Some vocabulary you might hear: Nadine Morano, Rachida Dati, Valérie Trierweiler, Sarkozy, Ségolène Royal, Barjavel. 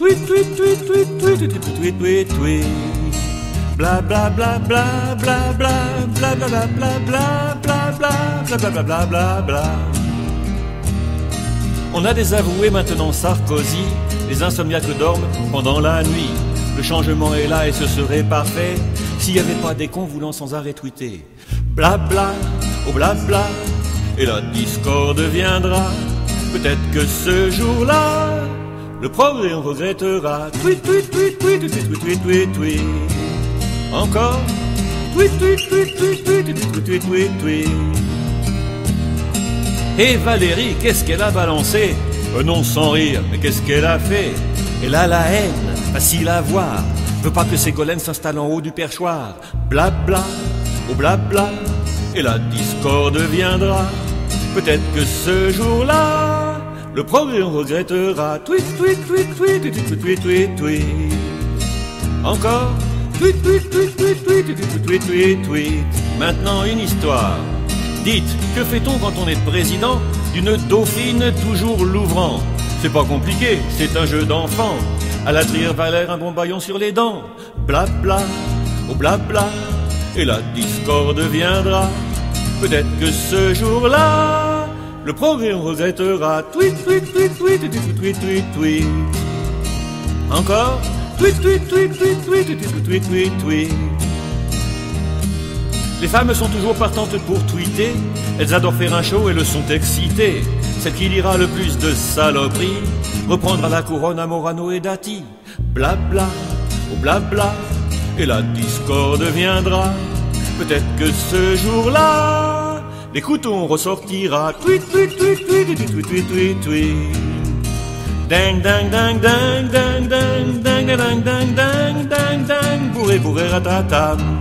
Tweet, tweet, tweet, tweet, tweet, tweet, tweet, tweet, tweet. Bla bla bla bla bla bla bla bla bla bla bla bla bla bla bla. On a désavoué maintenant Sarkozy, les insomniaques dorment pendant la nuit. Le changement est là et ce serait parfait s'il n'y avait pas des cons voulant sans arrêt tweeter. Bla bla, oh bla bla, et la discorde viendra. Peut-être que ce jour-là, le progrès on regrettera. Tweet, tweet, tweet, tweet, tweet, tweet, tweet, tweet, tweet. Encore. Tweet, tweet, tweet, tweet, tweet, tweet, tweet, tweet, tweet. Et Valérie, qu'est-ce qu'elle a balancé? Non, sans rire, mais qu'est-ce qu'elle a fait? Elle a la haine, facile à voir. Veut pas que Ségolène s'installe en haut du perchoir. Bla bla, oh bla bla, et la discorde viendra. Peut-être que ce jour-là, le progrès on regrettera. Tweet, tweet, tweet, tweet, tweet, tweet, tweet, tweet, tweet. Encore. Tweet, tweet, tweet, tweet, tweet, tweet, tweet, tweet, tweet. Maintenant une histoire. Dites, que fait-on quand on est président d'une dauphine toujours l'ouvrant? C'est pas compliqué, c'est un jeu d'enfant. À la Trierweiler, un bon baillon sur les dents. Bla bla, oh bla bla, et la discorde viendra. Peut-être que ce jour-là, le progrès on regrettera. Tweet, tweet, tweet, tweet, tweet, tweet, tweet, tweet. Encore. Tweet, tweet, tweet, tweet, tweet, tweet, tweet, tweet, tweet. Les femmes sont toujours partantes pour tweeter. Elles adorent faire un show et le sont excitées. Celle qui lira le plus de saloperies reprendra la couronne à Morano et Dati. Bla bla, oh bla bla, et la discorde viendra. Peut-être que ce jour-là, les couteaux on ressortira. Tweet, tweet, tweet, tweet, tweet, tweet, tweet, tweet, tweet. Dang, dang, dang, dang, dang, dang, dang, dang, dang, dang, dang, dang, bourré, bourré, ratatam.